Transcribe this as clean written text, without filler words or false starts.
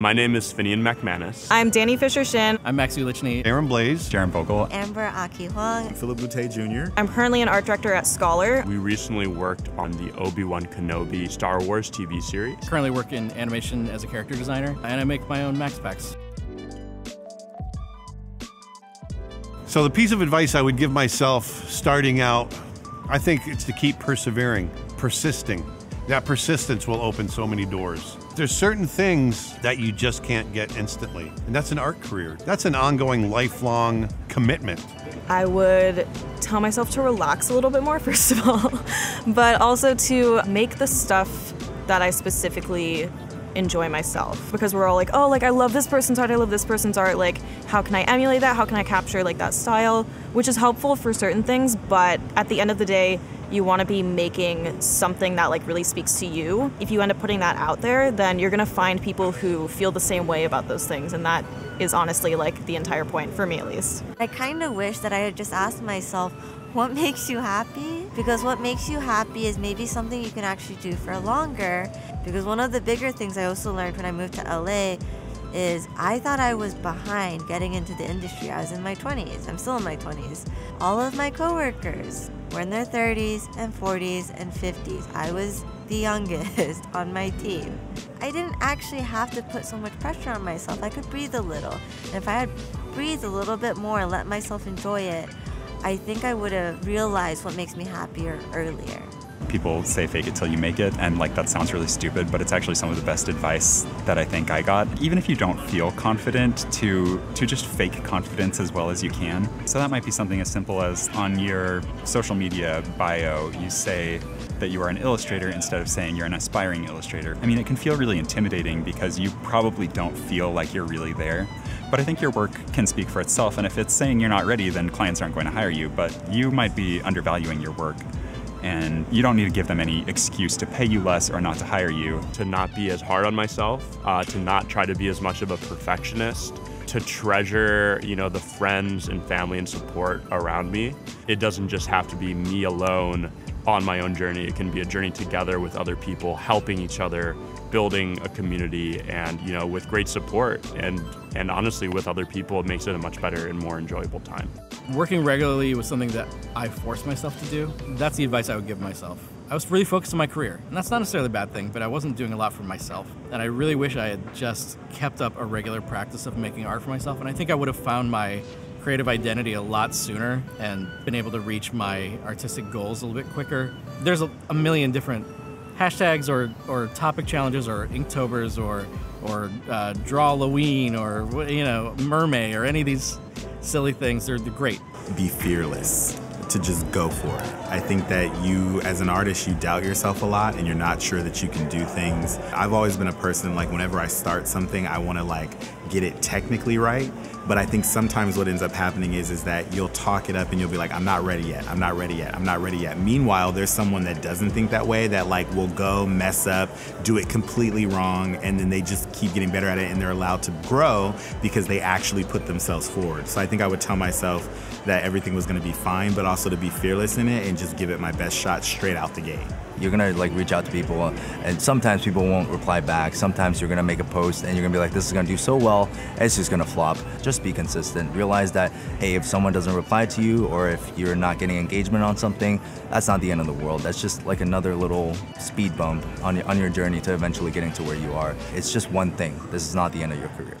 My name is Finian McManus. I'm Danny Fisher-Shin. I'm Max Ulichney. Aaron Blaise. Jarom Vogel. Amber Aki Huang. Phillip Boutte Jr. I'm currently an art director at Scholar. We recently worked on the Obi-Wan Kenobi Star Wars TV series. Currently work in animation as a character designer, and I make my own Max packs. So the piece of advice I would give myself starting out, I think it's to keep persevering, persisting. That persistence will open so many doors. There's certain things that you just can't get instantly, and that's an art career. That's an ongoing, lifelong commitment. I would tell myself to relax a little bit more, first of all, but also to make the stuff that I specifically enjoy myself, because we're all like, oh, like I love this person's art, I love this person's art, like how can I emulate that? How can I capture like that style? Which is helpful for certain things, but at the end of the day, you want to be making something that like really speaks to you. If you end up putting that out there, then you're going to find people who feel the same way about those things, and that is honestly like the entire point for me, at least. I kind of wish that I had just asked myself, what makes you happy? Because what makes you happy is maybe something you can actually do for longer. Because one of the bigger things I also learned when I moved to LA is I thought I was behind getting into the industry. I was in my 20s. I'm still in my 20s. All of my coworkers were in their 30s and 40s and 50s. I was the youngest on my team. I didn't actually have to put so much pressure on myself. I could breathe a little. And if I had breathed a little bit more and let myself enjoy it, I think I would have realized what makes me happier earlier. People say fake it till you make it, and like that sounds really stupid, but it's actually some of the best advice that I think I got. Even if you don't feel confident, to just fake confidence as well as you can. So that might be something as simple as on your social media bio, you say that you are an illustrator instead of saying you're an aspiring illustrator. I mean, it can feel really intimidating because you probably don't feel like you're really there. But I think your work can speak for itself, and if it's saying you're not ready, then clients aren't going to hire you, but you might be undervaluing your work. And you don't need to give them any excuse to pay you less or not to hire you. To not be as hard on myself, to not try to be as much of a perfectionist, to treasure, you know, the friends and family and support around me. It doesn't just have to be me alone on my own journey. It can be a journey together with other people, helping each other, building a community, and you know, with great support and honestly with other people, it makes it a much better and more enjoyable time. Working regularly was something that I forced myself to do. That's the advice I would give myself. I was really focused on my career, and that's not necessarily a bad thing, but I wasn't doing a lot for myself. And I really wish I had just kept up a regular practice of making art for myself, and I think I would have found my creative identity a lot sooner and been able to reach my artistic goals a little bit quicker. There's a million different hashtags or topic challenges or Inktober's or Drawloween or, you know, Mermay or any of these silly things. They're great. Be fearless. To just go for it. I think that you, as an artist, you doubt yourself a lot and you're not sure that you can do things. I've always been a person, like whenever I start something, I wanna like get it technically right. But I think sometimes what ends up happening is that you'll talk it up and you'll be like, I'm not ready yet, I'm not ready yet, I'm not ready yet. Meanwhile, there's someone that doesn't think that way, that like will go mess up, do it completely wrong, and then they just keep getting better at it and they're allowed to grow because they actually put themselves forward. So I think I would tell myself that everything was gonna be fine, but also to be fearless in it and just give it my best shot straight out the gate. You're gonna like reach out to people, and sometimes people won't reply back. Sometimes you're gonna make a post and you're gonna be like, this is gonna do so well, it's just gonna flop. Just be consistent. Realize that, hey, if someone doesn't reply to you or if you're not getting engagement on something, that's not the end of the world. That's just like another little speed bump on your journey to eventually getting to where you are. It's just one thing. This is not the end of your career.